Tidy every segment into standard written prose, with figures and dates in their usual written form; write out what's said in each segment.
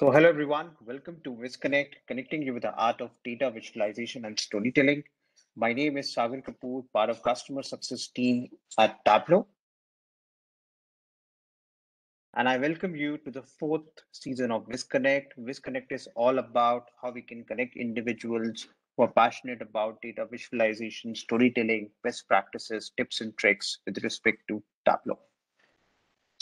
So hello everyone, welcome to VizConnect, connecting you with the art of data visualization and storytelling. My name is Sagar Kapoor, part of customer success team at Tableau. And I welcome you to the 4th season of VizConnect. VizConnect is all about how we can connect individuals who are passionate about data visualization, storytelling, best practices, tips and tricks with respect to Tableau.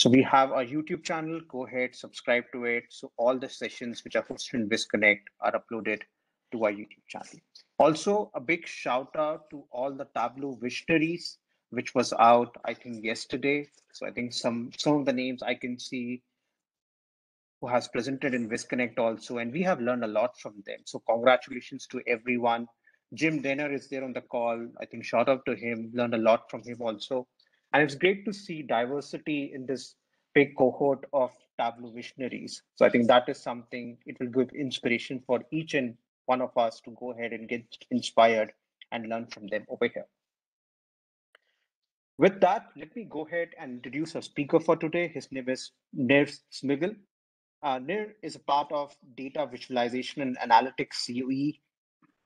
So we have our YouTube channel, go ahead, subscribe to it. So all the sessions which are hosted in VizConnect are uploaded to our YouTube channel. Also, a big shout out to all the Tableau visionaries, which was out, I think, yesterday. So I think some of the names I can see who has presented in VizConnect also, and we have learned a lot from them. So congratulations to everyone. Jim Denner is there on the call. I think shout out to him, learned a lot from him also. And it's great to see diversity in this big cohort of Tableau visionaries. So I think that is something, it will give inspiration for each and one of us to go ahead and get inspired and learn from them over here. With that, let me go ahead and introduce our speaker for today. His name is Nir Smilga. Nir is a part of Data Visualization and Analytics COE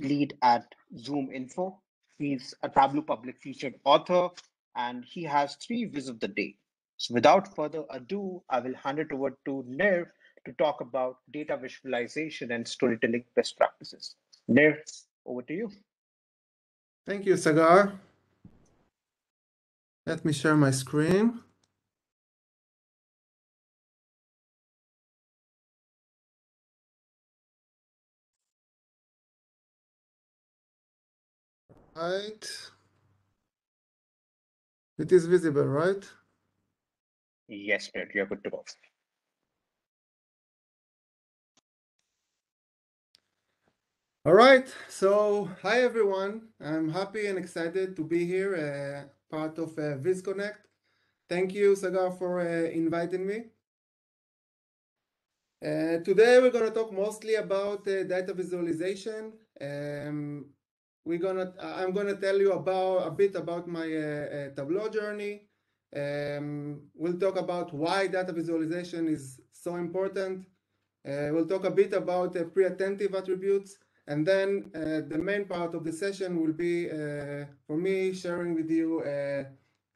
lead at Zoom Info. He's a Tableau Public featured author, and he has 3 viz of the day. So without further ado, I will hand it over to Nir to talk about data visualization and storytelling best practices. Nir, over to you. Thank you, Sagar. Let me share my screen. Right. It is visible, right? Yes, Nir, you're good to go. All right, so hi everyone. I'm happy and excited to be here, part of VizConnect. Thank you, Sagar, for inviting me. Today, we're going to talk mostly about data visualization. I'm gonna tell you a bit about my Tableau journey. We'll talk about why data visualization is so important. We'll talk a bit about pre-attentive attributes, and then the main part of the session will be for me sharing with you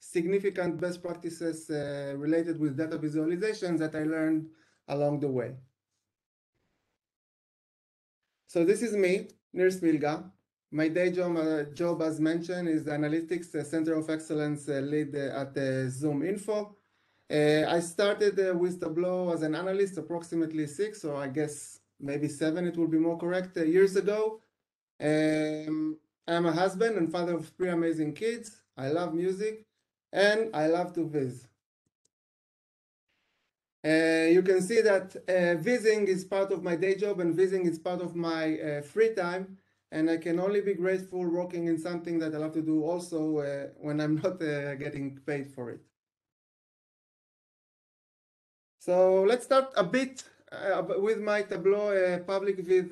significant best practices related with data visualizations that I learned along the way. So this is me, Nir Smilga. My day job, as mentioned, is the Analytics Center of Excellence lead at Zoom Info. I started with Tableau as an analyst approximately 6, or I guess maybe 7, it will be more correct, years ago. I'm a husband and father of 3 amazing kids. I love music, and I love to viz. You can see that vizing is part of my day job, and vizing is part of my free time. And I can only be grateful working in something that I love to do also when I'm not getting paid for it. So let's start a bit with my Tableau Public Viz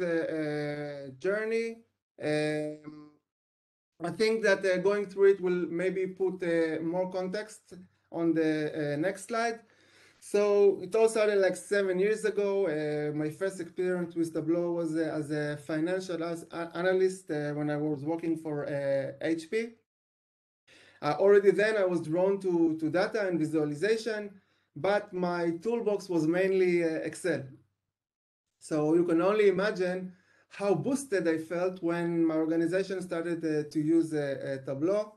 journey. I think that going through it will maybe put more context on the next slide. So it all started like 7 years ago. My first experience with Tableau was as a financial analyst when I was working for HP. Already then I was drawn to data and visualization, but my toolbox was mainly Excel. So you can only imagine how boosted I felt when my organization started to use Tableau.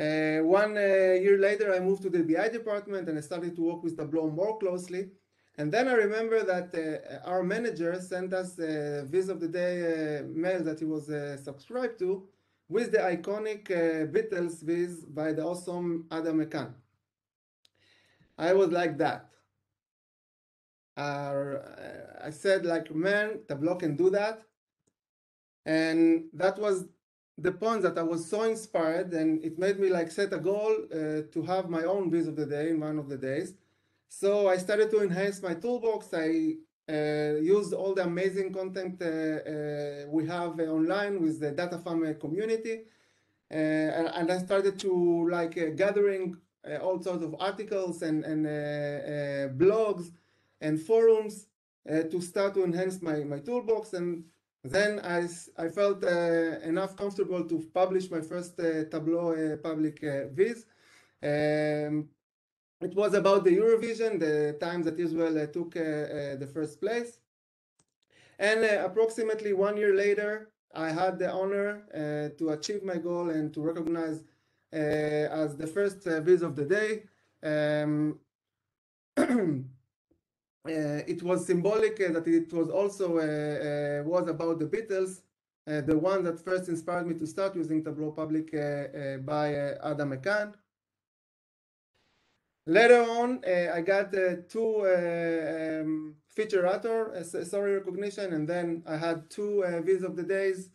1 year later, I moved to the BI department and I started to work with Tableau more closely. And then I remember that our manager sent us a Viz of the Day mail that he was subscribed to with the iconic Beatles Viz by the awesome Adam McCann. I was like that. I said like, man, Tableau can do that. And that was the point that I was so inspired, and it made me like set a goal to have my own Viz of the Day in one of the days. So I started to enhance my toolbox. I used all the amazing content we have online with the Data Farm community. And I started to like gathering all sorts of articles and blogs and forums to start to enhance my toolbox. And then I felt enough comfortable to publish my first Tableau Public Viz. It was about the Eurovision, the time that Israel took the first place. And approximately 1 year later, I had the honor to achieve my goal and to recognize as the first Viz of the day. It was symbolic that it was also was about the Beatles, the one that first inspired me to start using Tableau Public by Adam McCann. Later on, I got two recognition, and then I had two Viz of the days,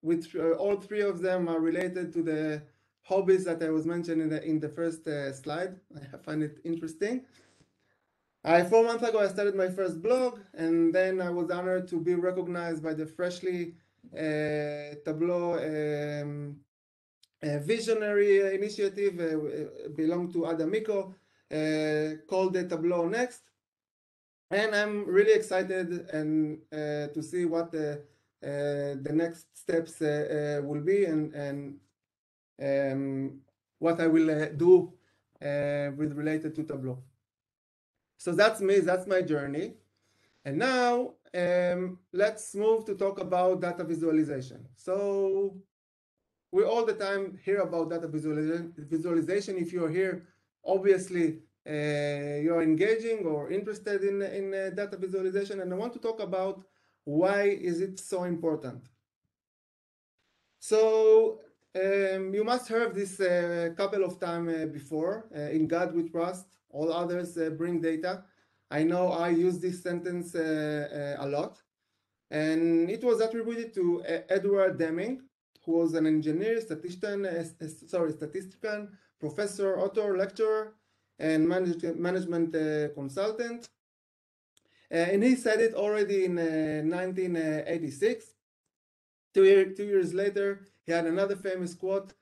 which all three of them are related to the hobbies that I was mentioning in the first slide. I find it interesting. 4 months ago, I started my first blog, and then I was honored to be recognized by the freshly Tableau visionary initiative belonged to Adam Miko, called the Tableau Next. And I'm really excited and to see what the next steps will be and what I will do with related to Tableau. So that's me, that's my journey. And now let's move to talk about data visualization. So we all the time hear about data visualization. If you're here, obviously you're engaging or interested in data visualization. And I want to talk about why is it so important. So you must have this couple of times before, in God we trust, all others bring data. I know I use this sentence a lot, and it was attributed to Edward Deming, who was an engineer, statistician, professor, author, lecturer, and management consultant. And he said it already in 1986. Two years later, he had another famous quote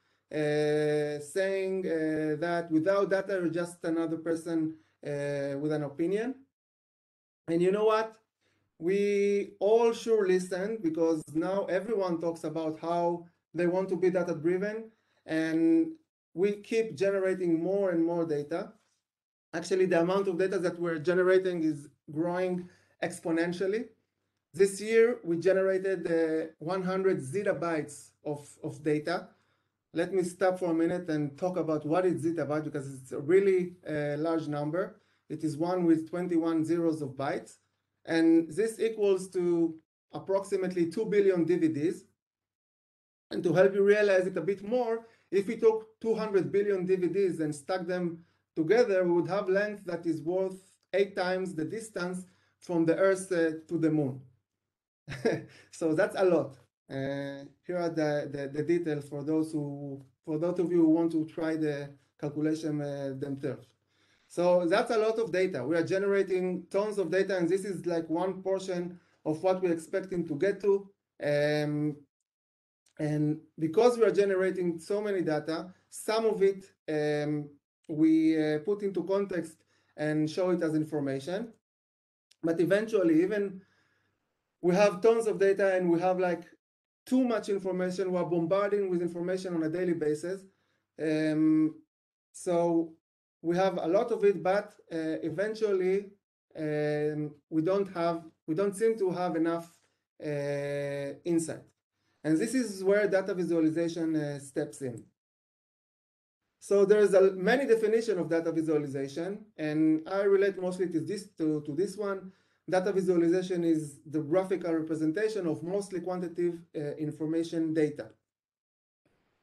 saying that without data, you're just another person with an opinion. And you know what? We all sure listen, because now everyone talks about how they want to be data driven, and we keep generating more and more data. Actually, the amount of data that we're generating is growing exponentially. This year, we generated 100 zettabytes of data. Let me stop for a minute and talk about what is zettabyte, because it's a really large number. It is one with 21 zeros of bytes. And this equals to approximately 2 billion DVDs. And to help you realize it a bit more, if we took 200 billion DVDs and stuck them together, we would have length that is worth 8 times the distance from the Earth to the moon. So that's a lot. Here are the details for those of you who want to try the calculation themselves. So that's a lot of data. We are generating tons of data, and this is like one portion of what we're expecting to get to. And because we are generating so many data, some of it we put into context and show it as information. But eventually, even we have tons of data and we have like too much information. We're bombarding with information on a daily basis. So we have a lot of it, but eventually we don't seem to have enough insight. And this is where data visualization steps in. So there's many definitions of data visualization, and I relate mostly to this one. Data visualization is the graphical representation of mostly quantitative information data.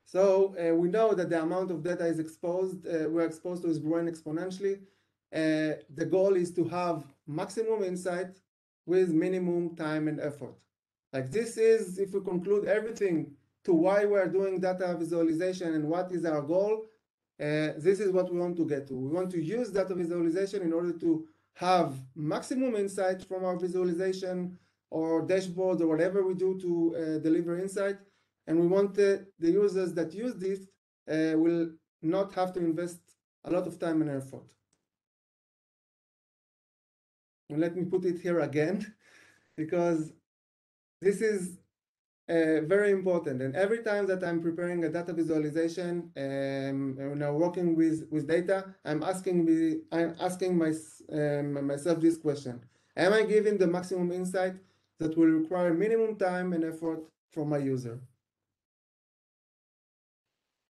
So we know that the amount of data we're exposed to is growing exponentially. The goal is to have maximum insight with minimum time and effort. Like this is, if we conclude everything to why we're doing data visualization and what is our goal, this is what we want to get to. We want to use data visualization in order to have maximum insight from our visualization or dashboard or whatever we do to deliver insight. And we want the users that use this will not have to invest a lot of time and effort. Let me put it here again, because this is very important. And every time that I'm preparing a data visualization, you know, working with data, I'm asking myself this question: am I giving the maximum insight that will require minimum time and effort from my user?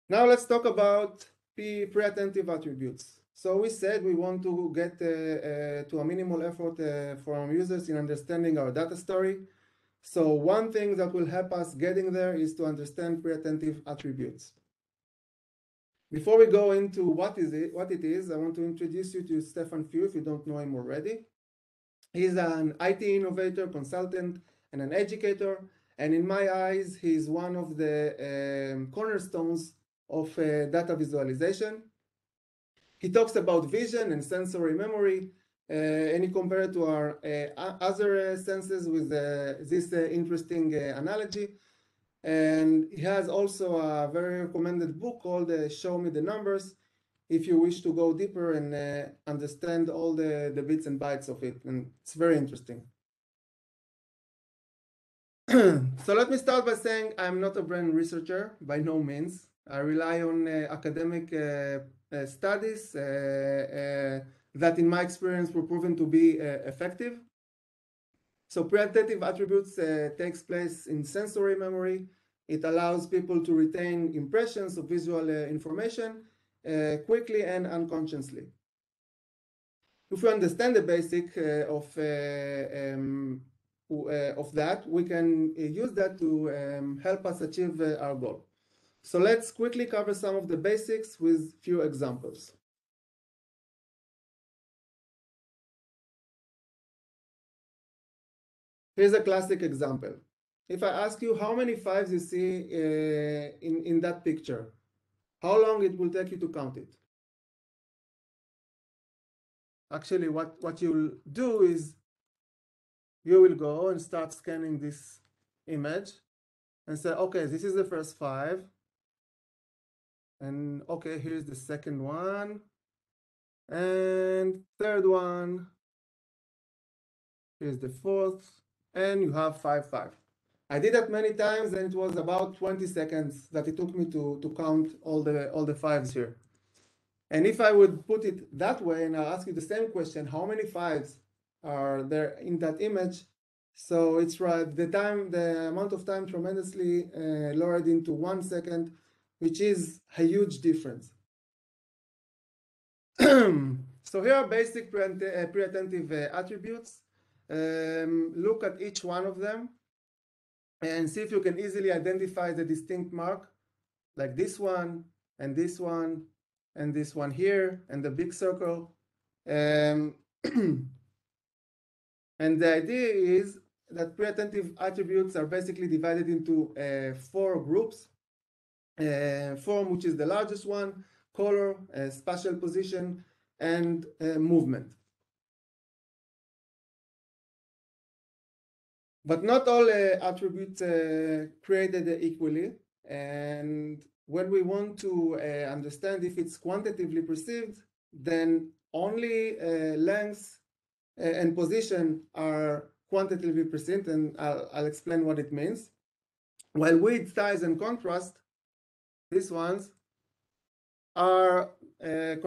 Now let's talk about pre-attentive attributes. So we said we want to get to a minimal effort from users in understanding our data story. So one thing that will help us getting there is to understand pre-attentive attributes. Before we go into what it is, I want to introduce you to Stefan Few, if you don't know him already. He's an IT innovator, consultant, and an educator. And in my eyes, he's one of the cornerstones of data visualization. He talks about vision and sensory memory, and he compared to our other senses with this interesting analogy. And he has also a very recommended book called Show Me the Numbers, if you wish to go deeper and understand all the bits and bytes of it. And it's very interesting. So let me start by saying I'm not a brain researcher, by no means. I rely on academic studies that, in my experience, were proven to be effective. So pre-attentive attributes takes place in sensory memory. It allows people to retain impressions of visual information quickly and unconsciously. If we understand the basic of that, we can use that to help us achieve our goal. So let's quickly cover some of the basics with few examples. Here's a classic example. If I ask you how many fives you see in that picture, how long it will take you to count it? Actually, what you'll do is you will go and start scanning this image and say, okay, this is the first five. And okay, here's the second one, and third one, here's the fourth, and you have five. I did that many times, and it was about 20 seconds that it took me to count all the fives here. And if I would put it that way, and I'll ask you the same question, how many fives are there in that image? So it's right, the amount of time tremendously lowered into 1 second, which is a huge difference. So here are basic pre-attentive attributes. Look at each one of them and see if you can easily identify the distinct mark, like this one, and this one, and this one here, and the big circle. And the idea is that pre-attentive attributes are basically divided into four groups. Form, which is the largest one, color, spatial position, and movement. But not all attributes created equally. And when we want to understand if it's quantitatively perceived, then only length and position are quantitatively perceived, and I'll explain what it means. While width, size, and contrast, these ones are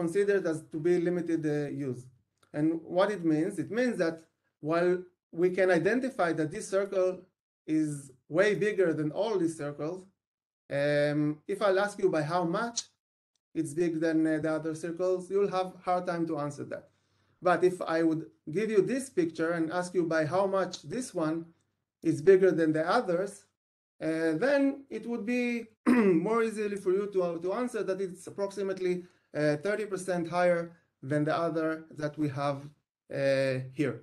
considered as to be limited use. And what it means that while we can identify that this circle is way bigger than all these circles, if I'll ask you by how much it's bigger than the other circles, you'll have a hard time to answer that. But if I would give you this picture and ask you by how much this one is bigger than the others, then it would be more easily for you to answer that it's approximately 30% higher than the other that we have here.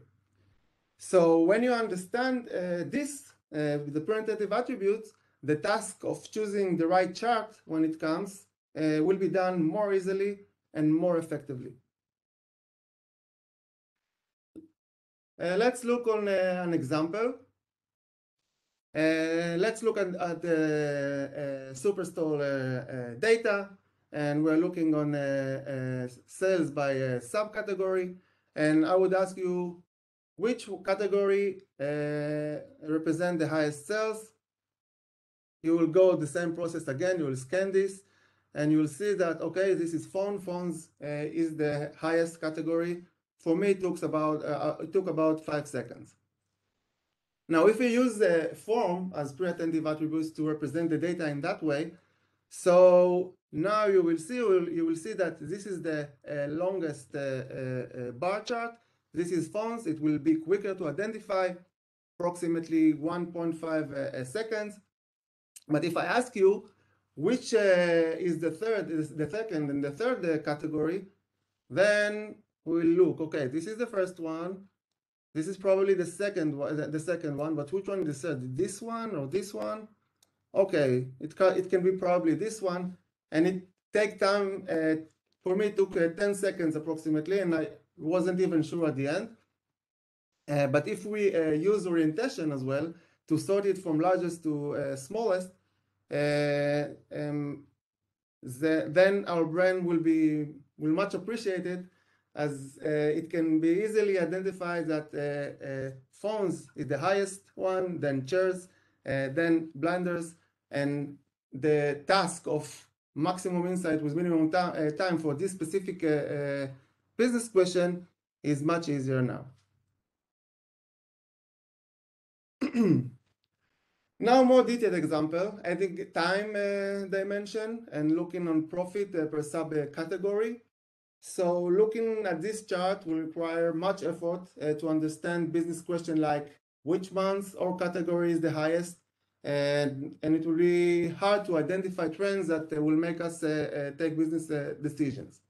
So when you understand the pre-attentive attributes, the task of choosing the right chart when it comes will be done more easily and more effectively. Let's look on an example. Let's look at the Superstore data, and we're looking on sales by subcategory. And I would ask you Which category represent the highest sales? You will go the same process again. You will scan this and you will see that, okay, this is phone. Phones is the highest category. For me, it took about 5 seconds. Now, if we use the form as pre-attentive attributes to represent the data in that way, so now you will see that this is the longest bar chart. This is phones. It will be quicker to identify, approximately 1.5 seconds. But if I ask you which is the second and the third category, then we'll look. Okay, this is the first one. This is probably the second one. But which one is the third? This one or this one? Okay, it can be probably this one. And it take time. For me, it took 10 seconds approximately, and I wasn't even sure at the end. But if we use orientation as well to sort it from largest to smallest, then our brain will much appreciate it, as it can be easily identified that phones is the highest one, then chairs, then blinders, and the task of maximum insight with minimum time for this specific business question is much easier now. Now, more detailed example, adding time dimension and looking on profit per sub category. So looking at this chart will require much effort to understand business question like which months or category is the highest, and it will be hard to identify trends that will make us take business decisions.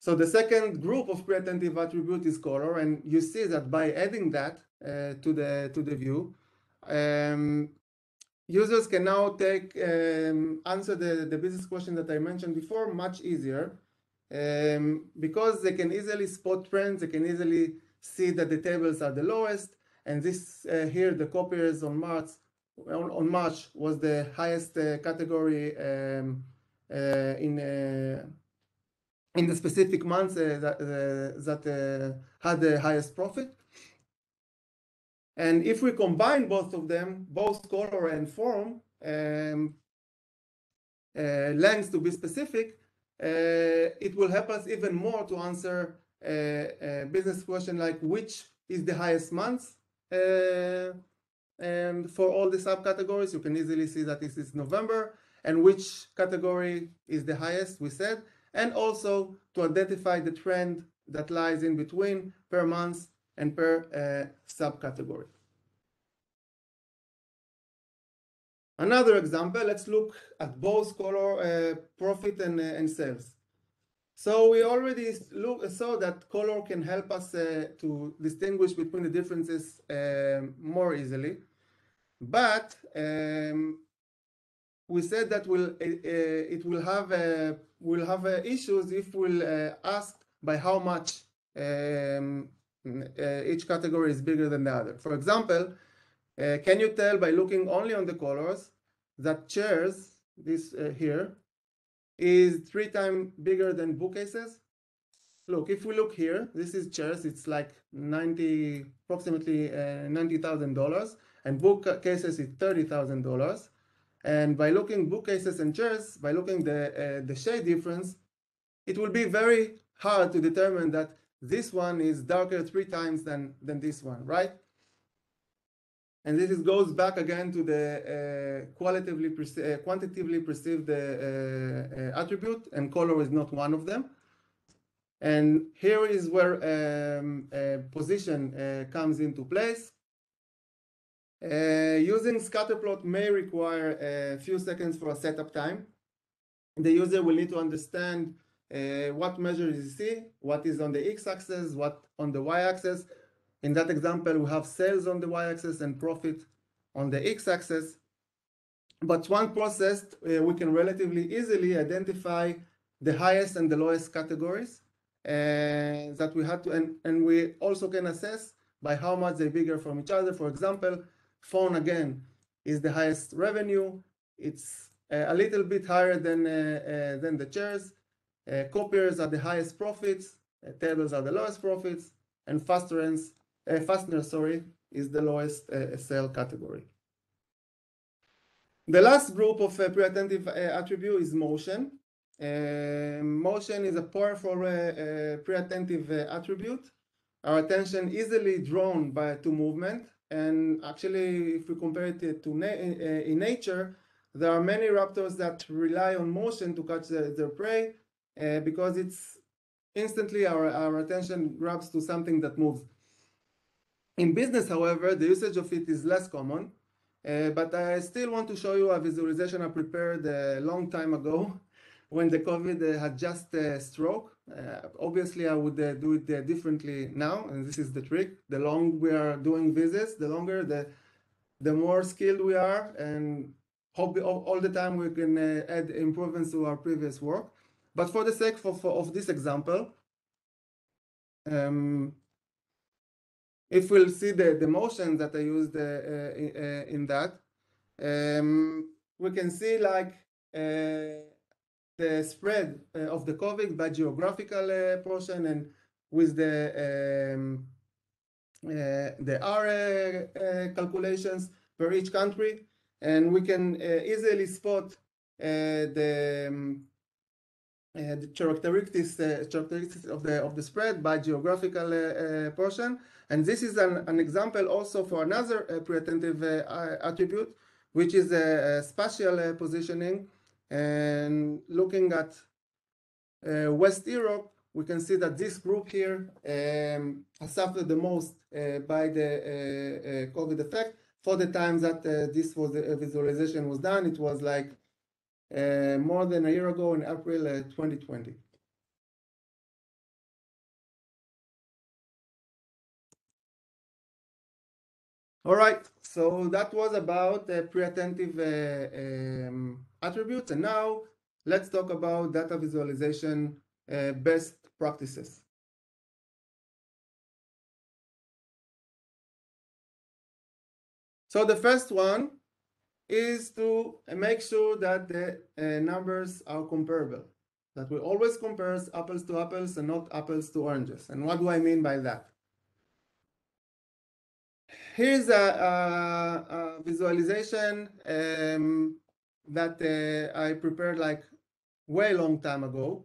So the second group of pre-attentive attribute is color, and you see that by adding that to the view, users can now answer the business question that I mentioned before much easier, because they can easily spot trends. They can easily see that the tables are the lowest, and this here the copiers on March was the highest category in the specific months that had the highest profit. And if we combine both of them, both color and form, lengths to be specific, it will help us even more to answer a business question like which is the highest month. And for all the subcategories, you can easily see that this is November, and which category is the highest, we said. And also to identify the trend that lies in between per month and per subcategory. Another example, let's look at both color, profit and sales. So we already saw that color can help us to distinguish between the differences more easily, but we said that it will have issues if we'll ask by how much each category is bigger than the other. For example, can you tell by looking only on the colors that chairs, this here, is 3 times bigger than bookcases? Look, if we look here, this is chairs. It's like approximately $90,000, and bookcases is $30,000. And by looking bookcases and chairs, by looking the shade difference, it will be very hard to determine that this one is darker 3 times than this one, right? And this goes back again to the quantitatively perceived attribute, and color is not one of them. And here is where position comes into place. Using scatterplot may require a few seconds for a setup time. The user will need to understand what measures you see, what is on the x-axis, what on the y-axis. In that example, we have sales on the y-axis and profit on the x-axis. But once processed, we can relatively easily identify the highest and the lowest categories that we had to, and we also can assess by how much they're bigger from each other. For example, phone again is the highest revenue. It's a little bit higher than the chairs. Copiers are the highest profits. Tables are the lowest profits, and fasteners, is the lowest sale category. The last group of pre-attentive attribute is motion. Motion is a powerful pre-attentive attribute. Our attention easily drawn to movement, and actually, if we compare it to in nature, there are many raptors that rely on motion to catch their prey because it's instantly our attention grabs to something that moves. In business, however, the usage of it is less common, but I still want to show you a visualization I prepared a long time ago when the COVID had just struck. Obviously, I would do it differently now, and this is the trick. The longer we are doing visits, the longer, the more skilled we are, and hope all the time we can add improvements to our previous work. But for the sake of this example, if we'll see the motion that I used in that, we can see like the spread of the COVID by geographical portion, and with the R calculations for each country, and we can easily spot the characteristics of the spread by geographical portion. And this is an example also for another pre-attentive attribute, which is spatial positioning. And looking at West Europe, we can see that this group here has suffered the most by the COVID effect. For the time that this was visualization was done, it was like more than a year ago in April 2020. All right, so that was about pre-attentive attributes, and now let's talk about data visualization best practices. So the first one is to make sure that the numbers are comparable, that we always compare apples to apples and not apples to oranges. And what do I mean by that? Here's a visualization that I prepared like way long time ago.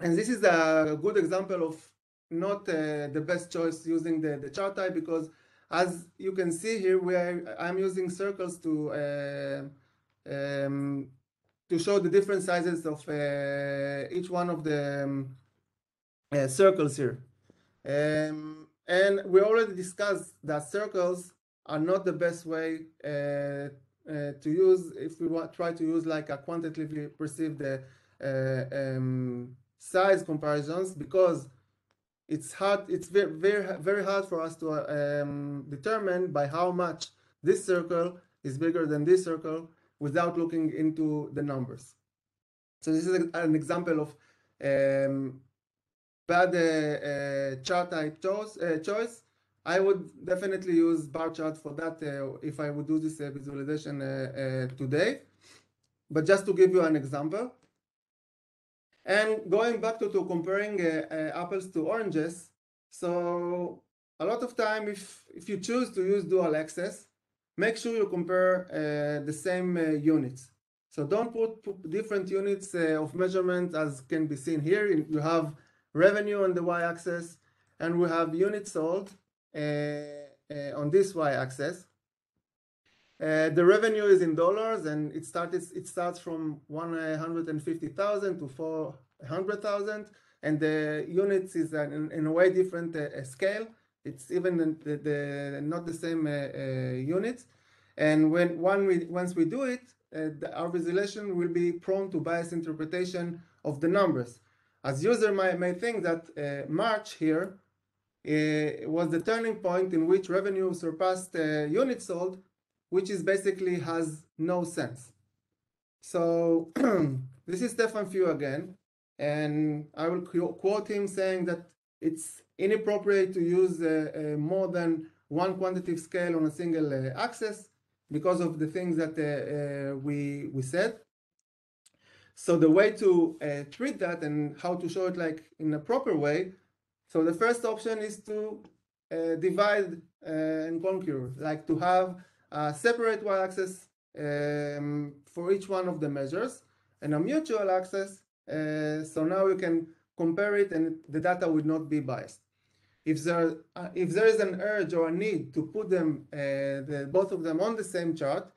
And this is a good example of not the best choice using the chart type, because as you can see here, I'm using circles to show the different sizes of each one of the circles here. And we already discussed that circles are not the best way to use if we try to use like a quantitatively perceived size comparisons, because it's hard, it's very, very hard for us to determine by how much this circle is bigger than this circle without looking into the numbers. So this is an example of bad chart type choice. I would definitely use bar chart for that if I would do this visualization today. But just to give you an example, and going back to comparing apples to oranges. So a lot of time, if you choose to use dual axis, make sure you compare the same units. So don't put different units of measurement as can be seen here. You have revenue on the y-axis, and we have units sold on this y-axis. The revenue is in dollars, and it starts from 150,000 to 400,000, and the units is in a way different scale. It's even not the same units. And once we do it, our visualization will be prone to biased interpretation of the numbers. As user may think that March here was the turning point in which revenue surpassed units sold, which is basically has no sense. So this is Stefan Few again, and I will quote him saying that it's inappropriate to use more than one quantitative scale on a single axis because of the things that we said. So the way to treat that and how to show it like in a proper way So the first option is to divide and conquer, like to have a separate y-axis for each one of the measures and a mutual axis. So now you can compare it and the data would not be biased. If there is an urge or a need to put them, both of them on the same chart,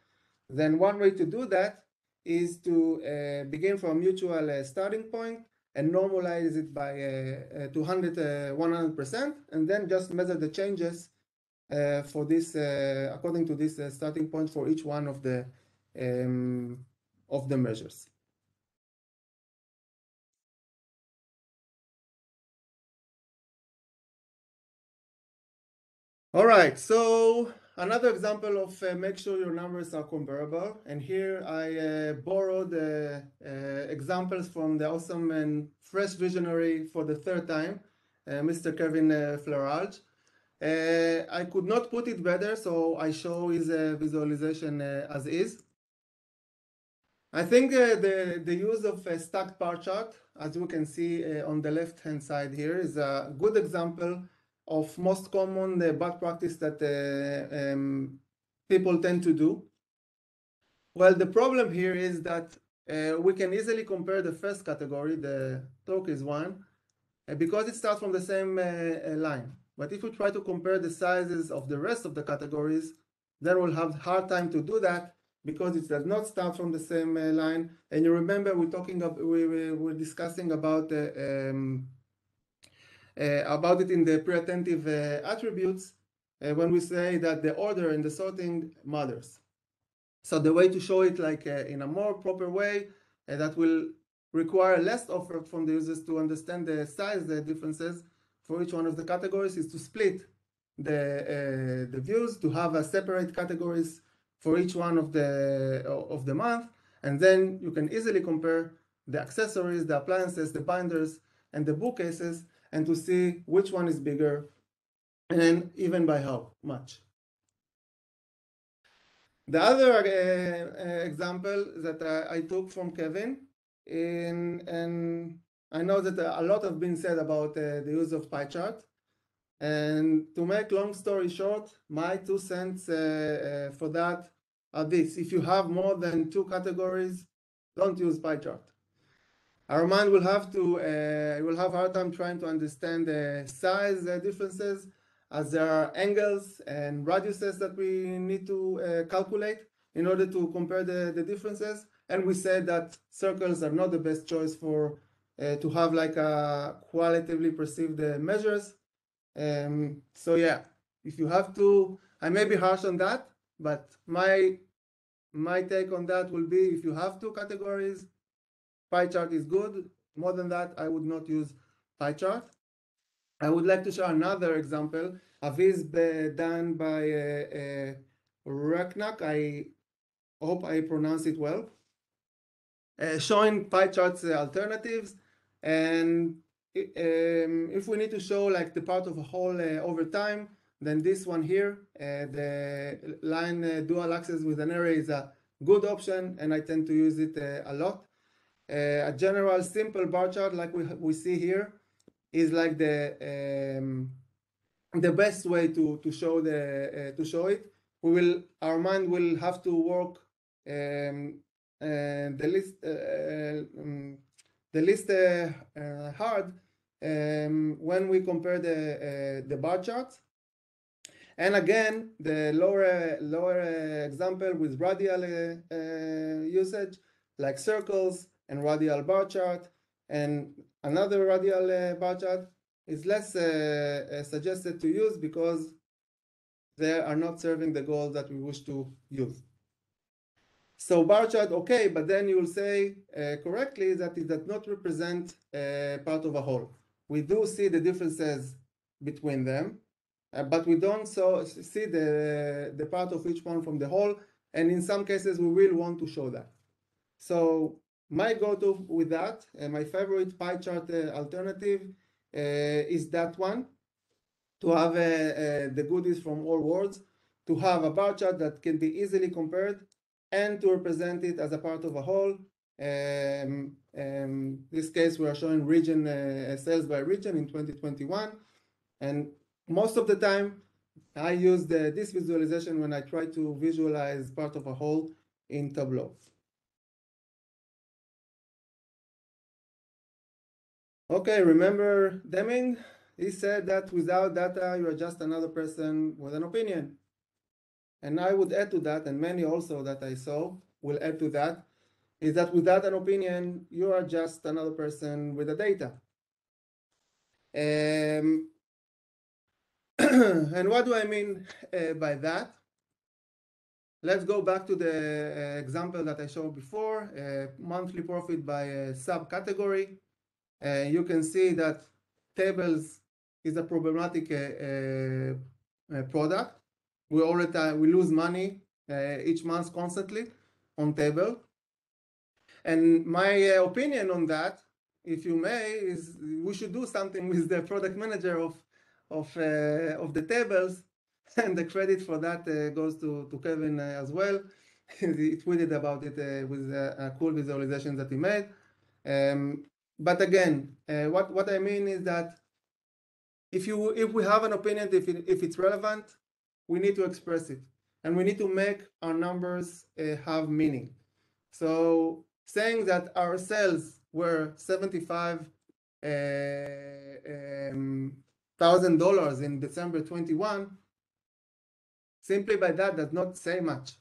then one way to do that is to begin from a mutual starting point and normalize it by 100%, and then just measure the changes for this according to this starting point for each one of the measures. All right, so another example of make sure your numbers are comparable. And here I borrowed examples from the awesome and fresh visionary for the third time, Mr. Kevin Fleurage. I could not put it better, so I show his visualization as is. I think the use of a stacked bar chart, as you can see on the left-hand side here, is a good example of most common bad practice that people tend to do. Well, the problem here is that we can easily compare the first category, the turquoise one, because it starts from the same line. But if we try to compare the sizes of the rest of the categories, then we'll have a hard time to do that because it does not start from the same line. And you remember we're talking about, we were discussing about it in the pre-attentive attributes when we say that the order and the sorting matters. So the way to show it like in a more proper way that will require less effort from the users to understand the size differences for each one of the categories is to split the views, to have a separate categories for each one of the month, and then you can easily compare the accessories, the appliances, the binders, and the bookcases, and to see which one is bigger and even by how much. The other example that I took from Kevin, and I know that a lot has been said about the use of pie chart. And to make long story short, my 2 cents for that are this: if you have more than 2 categories, don't use pie chart. Our mind will have to, will have a hard time trying to understand the size differences, as there are angles and radiuses that we need to calculate in order to compare the differences. And we said that circles are not the best choice for to have like a qualitatively perceived measures. So yeah, if you have to, I may be harsh on that, but my take on that will be if you have 2 categories, pie chart is good. More than that, I would not use pie chart. I would like to show another example, a viz done by Raknack. I hope I pronounce it well. Showing pie charts alternatives, and if we need to show like the part of a whole over time, then this one here, the line dual axis with an array is a good option, and I tend to use it a lot. A general simple bar chart like we see here is like the best way to show it. Our mind will have to work the list hard when we compare the bar chart. And again, the lower example with radial usage, like circles and radial bar chart, and another radial bar chart is less suggested to use because they are not serving the goal that we wish to use. So bar chart, okay, but then you will say correctly that it does not represent part of a whole. We do see the differences between them, but we don't see the part of each one from the whole, and in some cases we will want to show that. So my go-to with that, my favorite pie chart alternative is that one, to have the goodies from all worlds, to have a bar chart that can be easily compared and to represent it as a part of a whole, This case, we are showing region sales by region in 2021. And most of the time, I use this visualization when I try to visualize part of a whole in Tableau. Okay, remember Deming? He said that without data, you are just another person with an opinion. And I would add to that, and many also that I saw will add to that, is that without an opinion, you are just another person with the data. And what do I mean by that? Let's go back to the example that I showed before, monthly profit by subcategory. You can see that tables is a problematic product. We lose money each month constantly on table. And my opinion on that, if you may, is we should do something with the product manager of the tables, and the credit for that goes to Kevin as well. He tweeted about it with a cool visualization that he made. But again, what I mean is that if we have an opinion, if it's relevant, we need to express it, and we need to make our numbers have meaning. So saying that our sales were $75,000 in December 21, simply by that does not say much.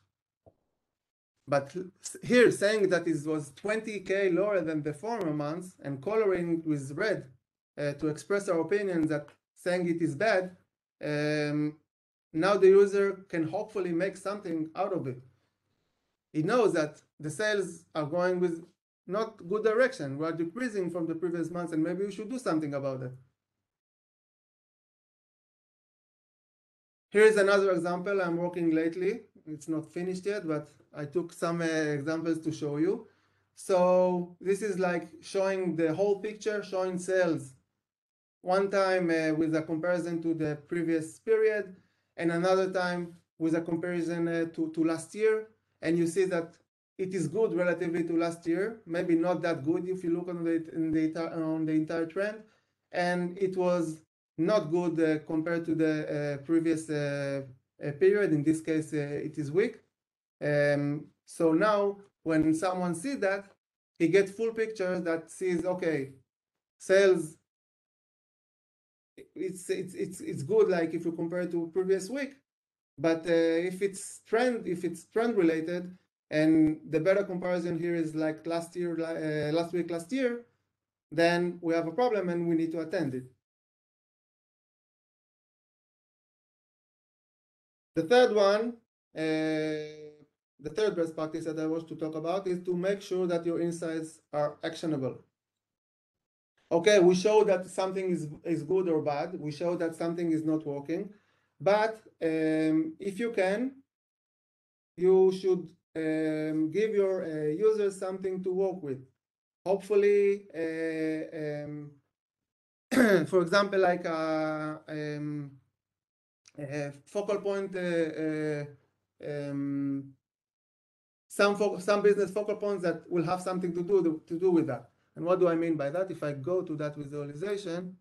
But here saying that it was 20K lower than the former months and coloring with red to express our opinion that saying it is bad, now the user can hopefully make something out of it. He knows that the sales are going with not good direction. We are decreasing from the previous months, and maybe we should do something about that. Here is another example I'm working lately. It's not finished yet, but I took some examples to show you. So this is like showing the whole picture, showing sales one time with a comparison to the previous period, and another time with a comparison to last year. And you see that it is good relatively to last year, maybe not that good if you look on the entire trend, and it was not good compared to the previous period. In this case, it is weak. So now when someone sees that, he gets full picture that sees, okay, sales, it's good like if you compare it to previous week. But if it's trend related, and the better comparison here is like last week, last year, then we have a problem and we need to attend it. The third one, the third best practice that I was to talk about is to make sure that your insights are actionable. Okay, we show that something is good or bad. We show that something is not working. But if you can, you should give your users something to work with. Hopefully, for example, like a focal point, some business focal points that will have something to do with that. And what do I mean by that? If I go to that visualization.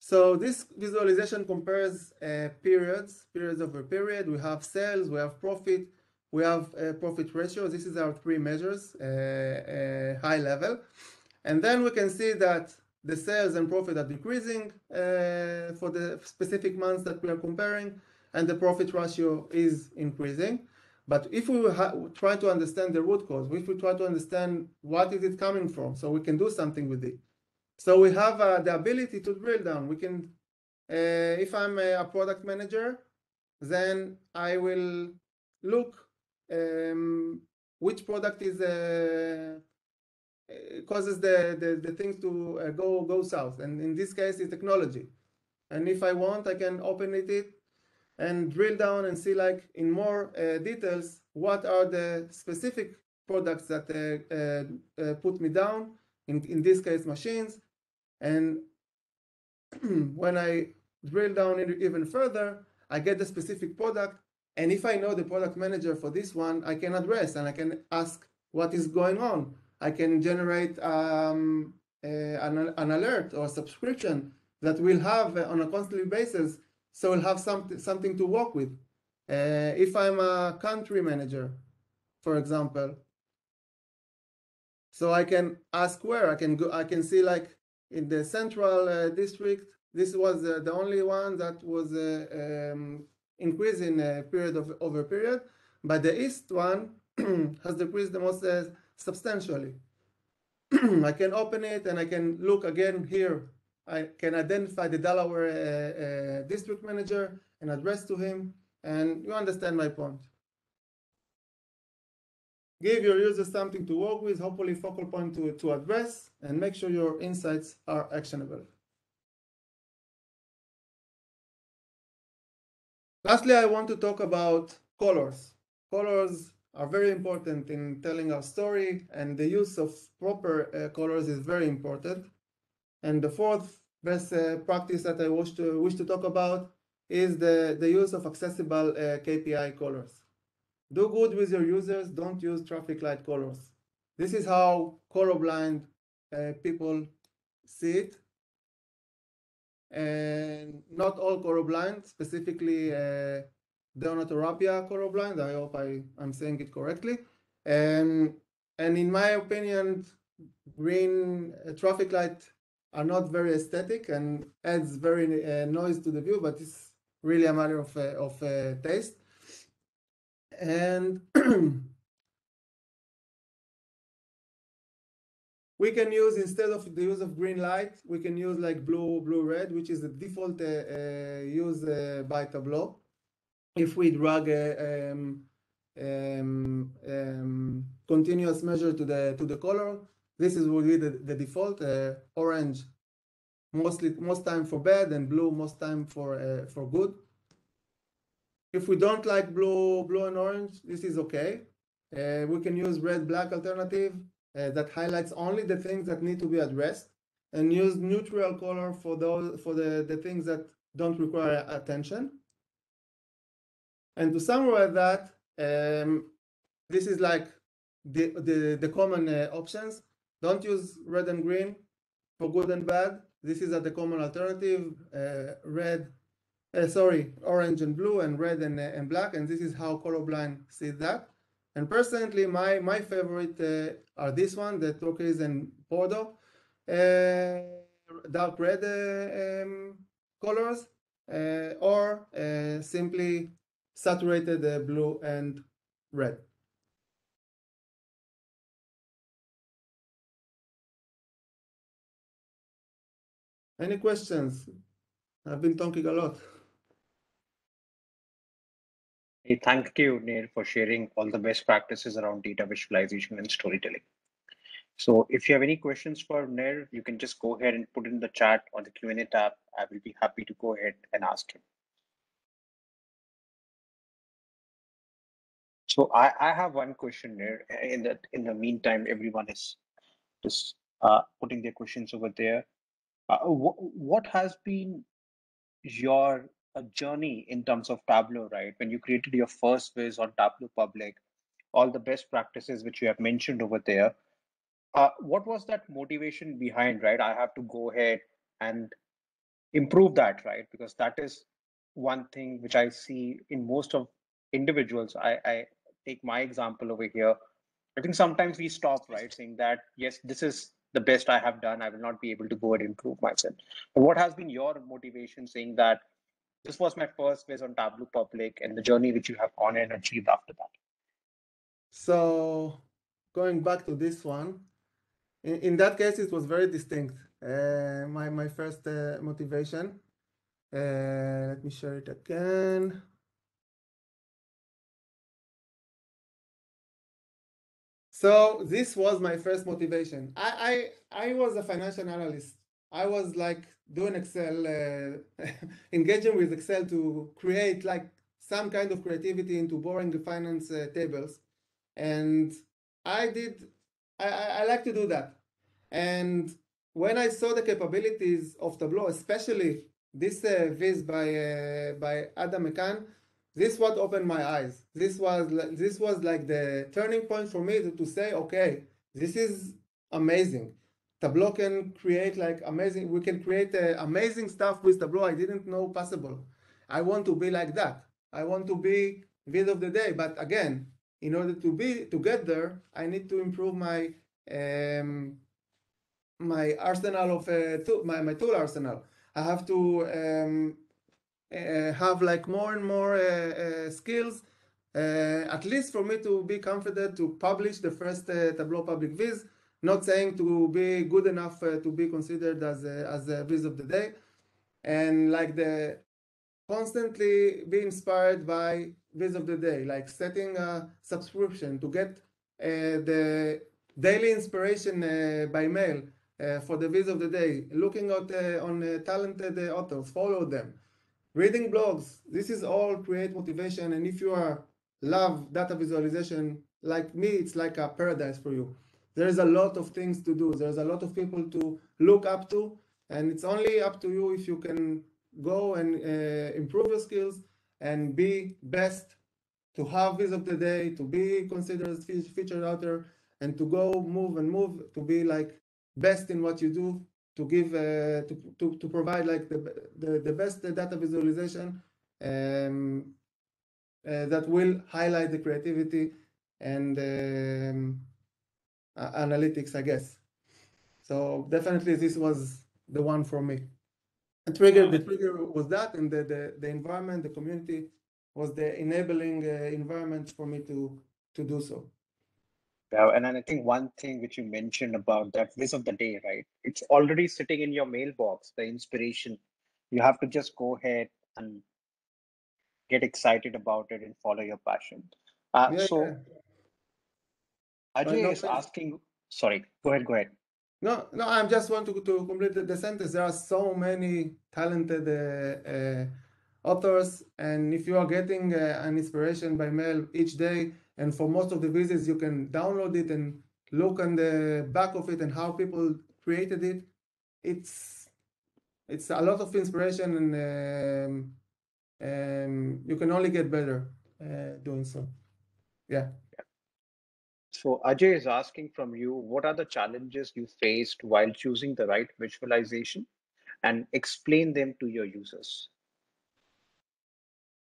So this visualization compares periods over period. We have sales, we have profit, we have profit ratio. This is our three measures, high level. And then we can see that the sales and profit are decreasing for the specific months that we are comparing, and the profit ratio is increasing. But if we try to understand the root cause, if we try to understand what is it coming from, so we can do something with it. So we have the ability to drill down. We can, if I'm a product manager, then I will look which product is causes the things to go south. And in this case, it's technology. And if I want, I can open it and drill down and see like in more details, what are the specific products that put me down, in this case, machines, And when I drill down into even further, I get the specific product. And if I know the product manager for this one, I can address and I can ask what is going on. I can generate an alert or subscription that we'll have on a constantly basis. So we'll have something to work with. If I'm a country manager, for example, so I can ask where I can go. I can see like in the central district, this was the only one that was increasing period over period, but the east one has decreased the most substantially. I can open it and I can look again here. I can identify the Delaware district manager and address to him, and you understand my point. Give your users something to work with, hopefully focal point to address, and make sure your insights are actionable. Lastly, I want to talk about colors. Colors are very important in telling our story, and the use of proper colors is very important. And the fourth best practice that I wish to talk about is the use of accessible KPI colors. Do good with your users, don't use traffic light colors. This is how colorblind people see it. And not all colorblind, specifically Deonotorapia colorblind, I hope I'm saying it correctly. And in my opinion, green traffic light are not very aesthetic and adds very noise to the view, but it's really a matter of taste. And we can use, instead of the use of green light, we can use like blue, red, which is the default use by Tableau. If we drag a continuous measure to the color, this is will be the default. Orange, most time for bad, and blue most time for good. If we don't like blue and orange, this is okay. We can use red-black alternative that highlights only the things that need to be addressed, and use neutral color for the things that don't require attention. And to summarize that, this is like the common options. Don't use red and green for good and bad. This is the common alternative, orange and blue, and red and black, and this is how colorblind see that. And personally, my favorite are this one, the turquoise and bordeaux, dark red colors, or simply saturated blue and red. Any questions? I've been talking a lot. Hey, thank you, Nir, for sharing all the best practices around data visualization and storytelling. So if you have any questions for Nir, you can just go ahead and put in the chat or the Q&A tab. I will be happy to go ahead and ask him. So I have one question, Nir. In the meantime, everyone is just putting their questions over there. What has been your journey in terms of Tableau, right? When you created your first Viz on Tableau Public, all the best practices which you have mentioned over there, what was that motivation behind, right? I have to go ahead and improve that, right? Because that is one thing which I see in most of individuals. I take my example over here. I think sometimes we stop, right? Saying that, yes, this is the best I have done. I will not be able to go and improve myself. But what has been your motivation saying that this was my first Viz on Tableau Public and the journey which you have on and achieved after that? So going back to this one, in that case, it was very distinct. My first motivation. Let me share it again. So this was my first motivation. I was a financial analyst. I was like doing Excel, engaging with Excel to create like some kind of creativity into boring finance tables. And I like to do that. And when I saw the capabilities of Tableau, especially this Viz by Adam McCann, this what opened my eyes. This was like the turning point for me to say, okay, this is amazing. Tableau can create like amazing. We can create amazing stuff with Tableau. I didn't know possible. I want to be like that. I want to be Viz of the day. But again, in order to get there, I need to improve my my arsenal of my tool arsenal. I have to have like more and more skills, at least for me to be confident to publish the first Tableau Public Viz. Not saying to be good enough to be considered as a Viz of the day, and like the constantly be inspired by Viz of the day, like setting a subscription to get the daily inspiration by mail for the Viz of the day, looking at on talented authors, follow them, reading blogs. This is all create motivation, and if you are love data visualization like me, it's like a paradise for you. There's a lot of things to do. There's a lot of people to look up to, and it's only up to you if you can go and improve your skills and be best to have Viz of the day, to be considered as featured author, and to go move to be like best in what you do, to give to provide like the best data visualization that will highlight the creativity and analytics, I guess. So definitely this was the one for me. The trigger was that, and the environment, the community was the enabling environment for me to do so. Yeah, and I think one thing which you mentioned about that Viz of the day, right? It's already sitting in your mailbox, the inspiration. You have to just go ahead and get excited about it and follow your passion. Ajay is asking, sorry, go ahead. No, I just want to complete the sentence. There are so many talented authors, and if you are getting an inspiration by mail each day, and for most of the visits, you can download it and look on the back of it and how people created it. It's a lot of inspiration, and you can only get better doing so. Yeah. So Ajay is asking from you, what are the challenges you faced while choosing the right visualization, and explain them to your users?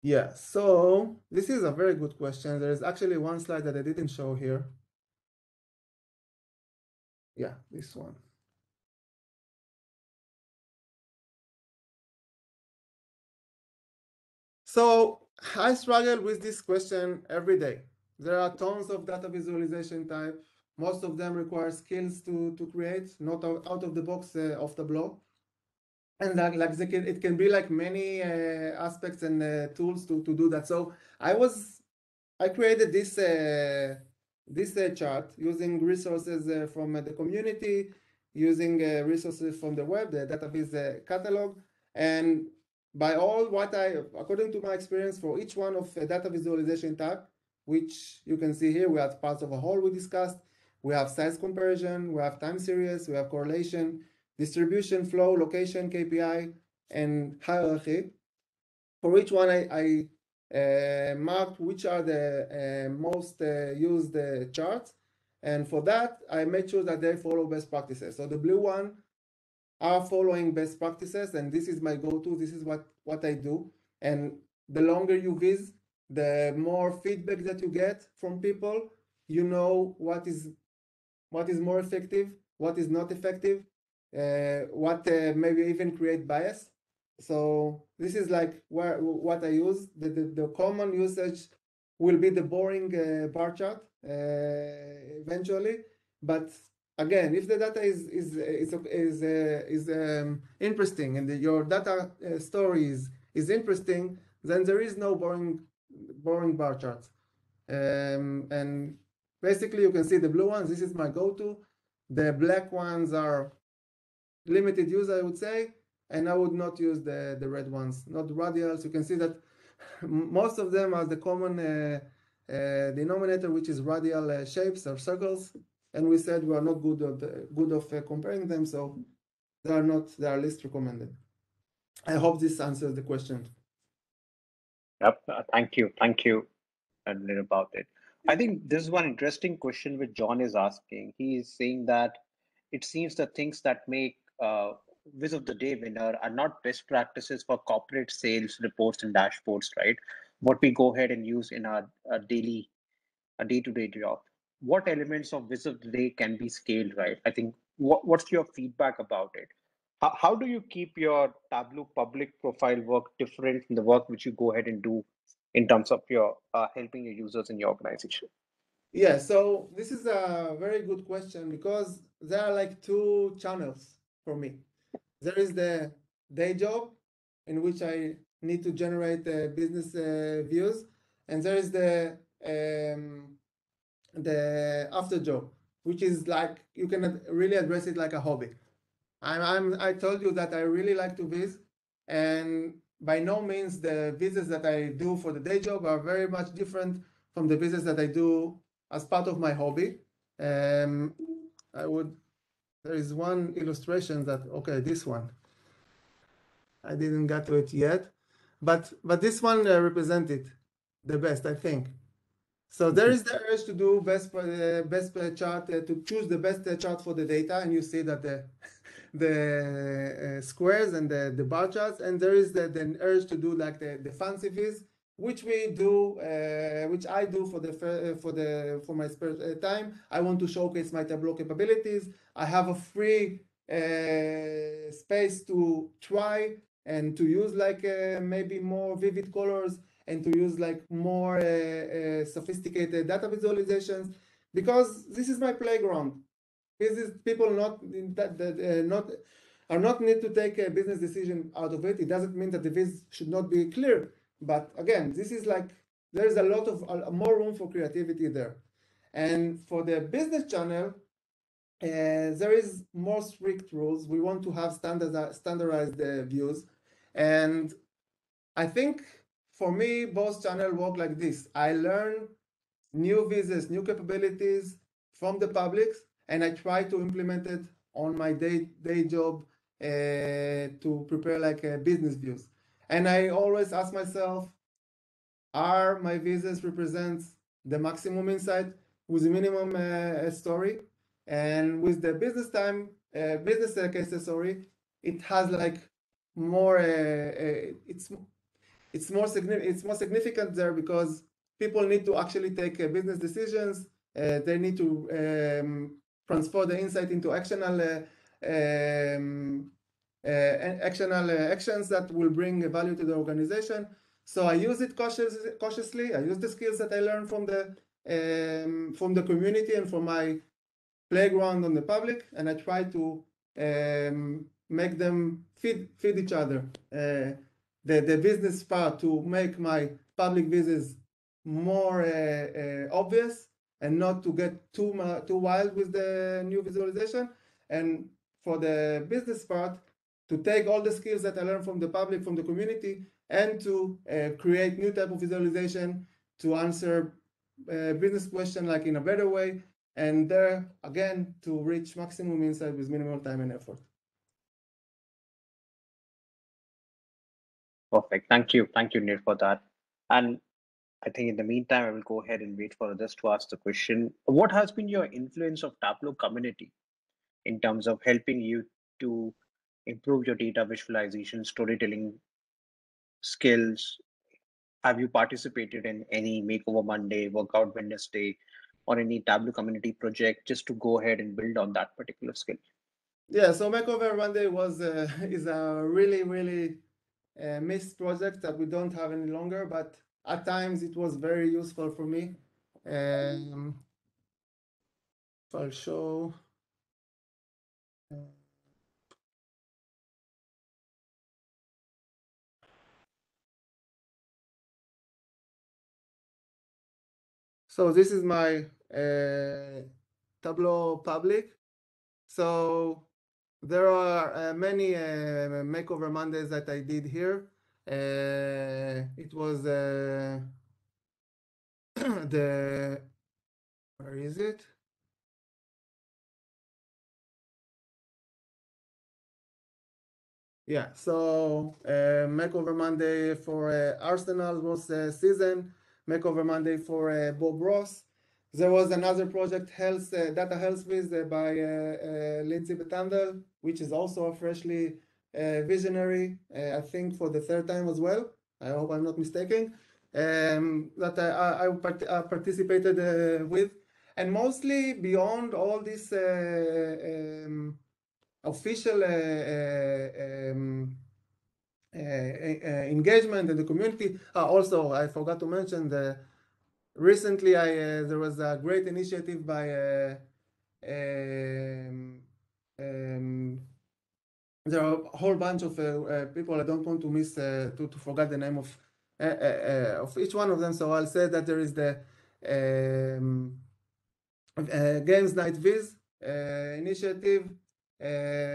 Yeah, so this is a very good question. There is actually one slide that I didn't show here. Yeah, this one. So I struggle with this question every day. There are tons of data visualization type. Most of them require skills to create, not out of the box of Tableau. And it can be like many aspects and tools to do that. So I created this chart using resources from the community, using resources from the web, the database catalog, and by all what according to my experience for each one of data visualization type, which you can see here, we have parts of a whole we discussed. We have size comparison, we have time series, we have correlation, distribution, flow, location, KPI, and hierarchy. For each one, I marked which are the most used charts. And for that, I made sure that they follow best practices. So the blue one are following best practices, and this is my go-to, this is what I do. And the longer you viz, the more feedback that you get from people, you know what is more effective, what is not effective, what maybe even create bias. So this is like what I use. The common usage will be the boring bar chart eventually. But again, if the data is interesting and your data story is interesting, then there is no boring bar charts. And basically you can see the blue ones, this is my go-to. The black ones are limited use, I would say, and I would not use the red ones, not radials. You can see that most of them are the common denominator, which is radial shapes or circles. And we said we are not good of comparing them. So they are least recommended. I hope this answers the question. Yep, thank you a little about it. I think this is one interesting question which John is asking. He is saying that it seems the things that make Viz of the Day winner are not best practices for corporate sales reports and dashboards, right? What we go ahead and use in our daily, day-to-day job. What elements of Viz of the Day can be scaled, right? I think what's your feedback about it? How do you keep your Tableau public profile work different from the work which you go ahead and do in terms of your helping your users in your organization? Yeah, so this is a very good question because there are like two channels for me. There is the day job in which I need to generate business views, and there is the after job, which is like you can really address it like a hobby. I told you that I really like to Viz, and by no means the Vizes that I do for the day job are very much different from the Vizes that I do as part of my hobby. There is one illustration that, okay, this one, I didn't get to it yet, but this one represented the best, I think. So there is the urge to do to choose the best chart for the data, and you see that the squares and the bar charts, and there is the urge to do like the fancy Viz, which we do, which I do for my spare time. I want to showcase my Tableau capabilities. I have a free space to try and to use like maybe more vivid colors and to use like more sophisticated data visualizations, because this is my playground. This is people not need to take a business decision out of it. It doesn't mean that the Viz should not be clear, but again, this is like there is a lot of more room for creativity there. And for the business channel, there is more strict rules. We want to have standardized views, and I think for me, both channels work like this. I learn new Vizes, new capabilities from the public, and I try to implement it on my day job to prepare like business views. And I always ask myself, are my Vizes represents the maximum insight with the minimum story? And with the business cases, it has like more, it's more significant there, because people need to actually take business decisions. They need to transfer the insight into actionable actions that will bring value to the organization. So I use it cautiously. I use the skills that I learned from the community and from my playground on the public, and I try to make them feed each other. The business part to make my public Vizes more obvious and not to get too wild with the new visualization. And for the business part, to take all the skills that I learned from the public, from the community, and to create new type of visualization to answer business question like in a better way. And there, again, to reach maximum insight with minimal time and effort. Perfect. Thank you. Thank you, Nir, for that. And I think in the meantime, I will go ahead and wait for others to ask the question. What has been your influence of Tableau community in terms of helping you to improve your data visualization, storytelling skills? Have you participated in any Makeover Monday, Workout Wednesday, or any Tableau community project just to go ahead and build on that particular skill? Yeah, so Makeover Monday is a really, really missed project that we don't have any longer, but at times it was very useful for me. I'll show. So this is my Tableau public. So there are many Makeover Mondays that I did here. It was where is it? Yeah, so Makeover Monday for Arsenal was a season. Makeover Monday for Bob Ross. There was another project, Health Data Health Viz by Lindsey Betandal, which is also a freshly visionary, I think for the third time as well. I hope I'm not mistaken. That I participated with. And mostly beyond all this official engagement in the community. Also, I forgot to mention that recently there was a great initiative by there are a whole bunch of people. I don't want to miss to forget the name of each one of them. So I'll say that there is the Games Night Viz initiative.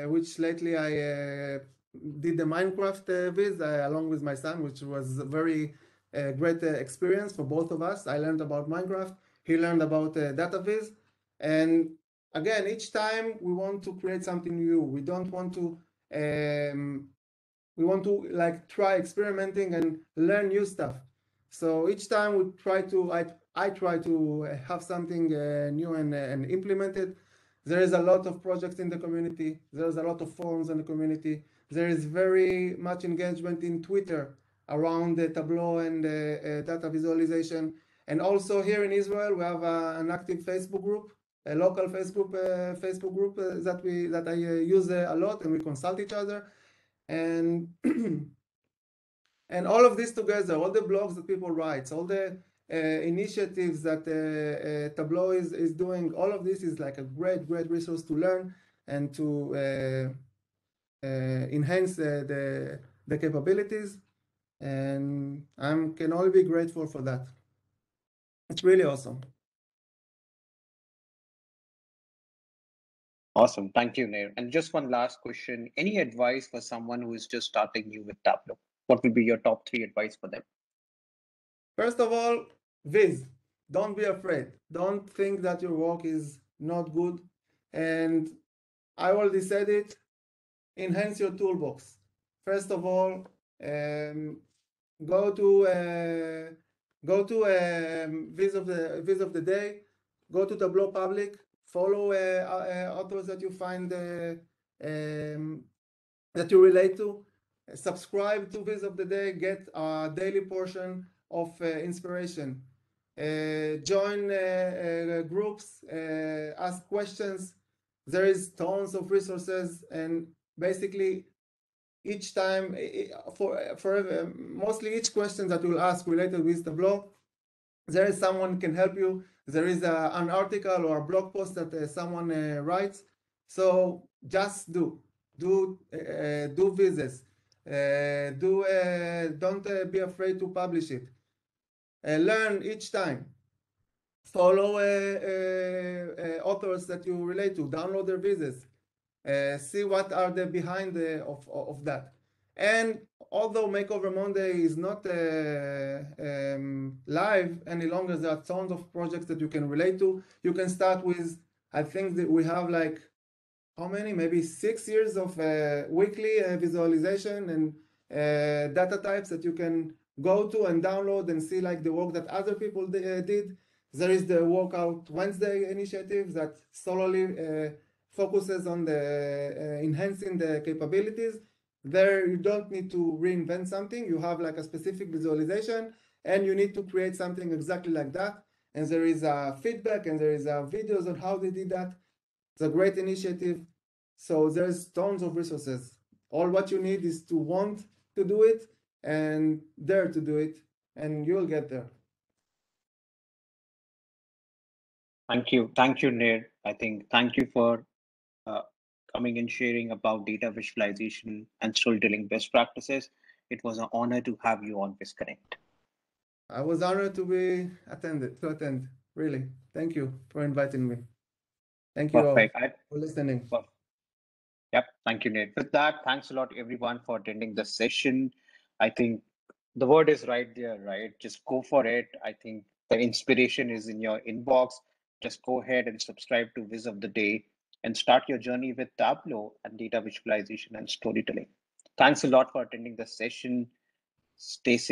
Which lately I did the Minecraft Viz along with my son, which was a very great experience for both of us. I learned about Minecraft, he learned about Data Viz. And again, each time we want to create something new. We don't want to, we want to like try experimenting and learn new stuff. So each time we try to, I try to have something new and implement it. There is a lot of projects in the community. There's a lot of forums in the community. There is very much engagement in Twitter around the Tableau and data visualization. And also here in Israel, we have an active Facebook group, a local Facebook group that I use a lot, and we consult each other. And and all of this together, all the blogs that people write, all the initiatives that Tableau is doing, all of this is like a great resource to learn and to enhance the capabilities, and I can only be grateful for that. It's really awesome. Awesome, thank you, Nir. And just one last question: any advice for someone who is just starting new with Tableau? What would be your top 3 advice for them? First of all, Viz, don't be afraid. Don't think that your work is not good. And I already said it, enhance your toolbox. First of all, go to Viz of the day, go to Tableau Public, follow authors that you find that you relate to, subscribe to Viz of the day, get a daily portion of inspiration, join groups, ask questions. There is tons of resources, and basically each time mostly each question that you'll ask related with Tableau, there is someone can help you. There is an article or a blog post that someone writes. So just do visits. Don't be afraid to publish it. Learn each time. Follow authors that you relate to. Download their visits. See what are the behind of that. And although Makeover Monday is not live any longer, there are tons of projects that you can relate to. You can start with, I think that we have like, how many? Maybe 6 years of weekly visualization and data types that you can go to and download and see like the work that other people did. There is the Workout Wednesday initiative that solely focuses on the enhancing the capabilities. There you don't need to reinvent something. You have like a specific visualization and you need to create something exactly like that. And there is feedback and there is videos on how they did that. It's a great initiative. So there's tons of resources. All what you need is to want to do it and dare to do it, and you'll get there. Thank you. Thank you, Nir. Thank you for coming and sharing about data visualization and storytelling best practices. It was an honor to have you on VizConnect. I was honored to be attend, really. Thank you for inviting me. Thank you all for listening. Perfect. Yep. Thank you, Nir. With that, thanks a lot, everyone, for attending the session. I think the word is right there, right? Just go for it. I think the inspiration is in your inbox. Just go ahead and subscribe to Viz of the Day and start your journey with Tableau and data visualization and storytelling. Thanks a lot for attending the session. Stay safe.